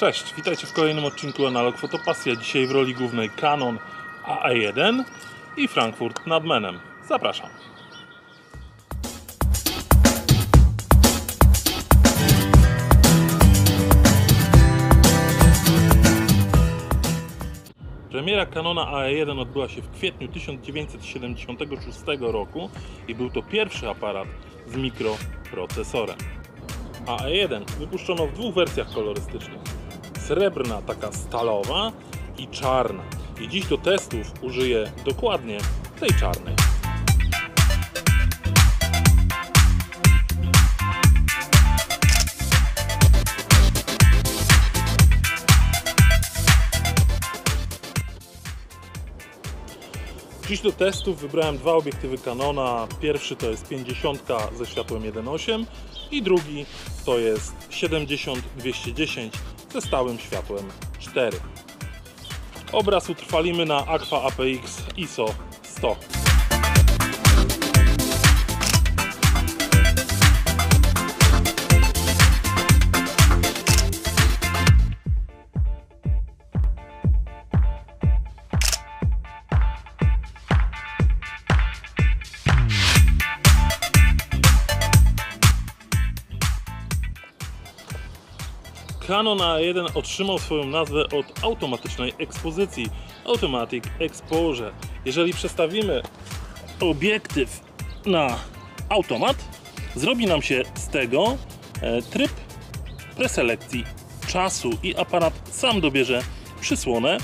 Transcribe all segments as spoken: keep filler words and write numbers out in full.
Cześć, witajcie w kolejnym odcinku Analog Fotopasja. Dzisiaj w roli głównej Canon A E jeden i Frankfurt nad Menem. Zapraszam. Premiera Canona A E jeden odbyła się w kwietniu tysiąc dziewięćset siedemdziesiątego szóstego roku i był to pierwszy aparat z mikroprocesorem. A E jeden wypuszczono w dwóch wersjach kolorystycznych: srebrna, taka stalowa, i czarna. I dziś do testów użyję dokładnie tej czarnej. Dziś do testów wybrałem dwa obiektywy Canona. Pierwszy to jest pięćdziesiąt ze światłem jeden przecinek osiem i drugi to jest siedemdziesiąt dwieście dziesięć ze stałym światłem cztery. Obraz utrwalimy na Agfa A P X ISO sto. Canon A E jeden otrzymał swoją nazwę od automatycznej ekspozycji, Automatic Exposure. Jeżeli przestawimy obiektyw na automat, zrobi nam się z tego tryb preselekcji czasu i aparat sam dobierze przysłonę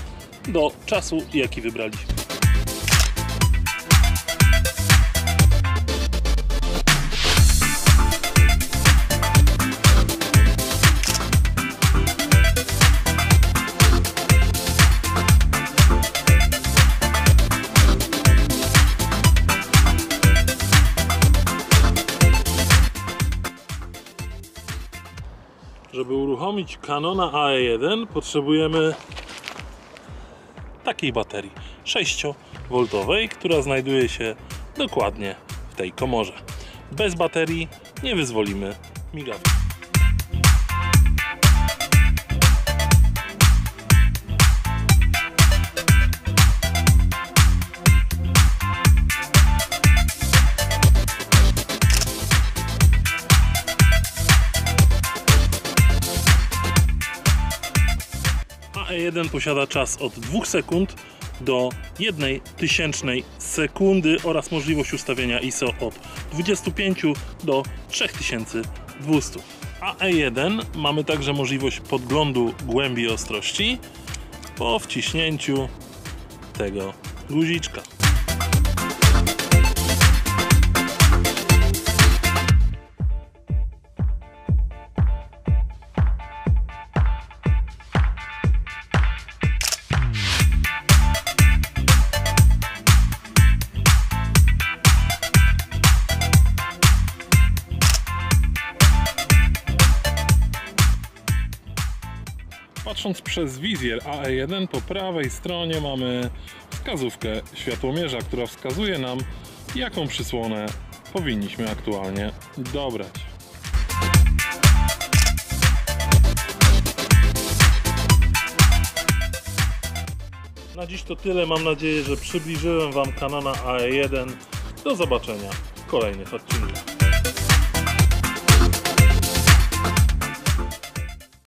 do czasu, jaki wybraliśmy. Żeby uruchomić Canona A E jeden, potrzebujemy takiej baterii sześć woltowej, która znajduje się dokładnie w tej komorze. Bez baterii nie wyzwolimy migawki. A E jeden posiada czas od dwóch sekund do jednej tysięcznej sekundy oraz możliwość ustawienia ISO od dwudziestu pięciu do trzech tysięcy dwustu. A E jeden mamy także możliwość podglądu głębi ostrości po wciśnięciu tego guziczka. Patrząc przez wizjer A E jeden, po prawej stronie mamy wskazówkę światłomierza, która wskazuje nam, jaką przysłonę powinniśmy aktualnie dobrać. Na dziś to tyle. Mam nadzieję, że przybliżyłem Wam Canona A E jeden. Do zobaczenia w kolejnych odcinkach.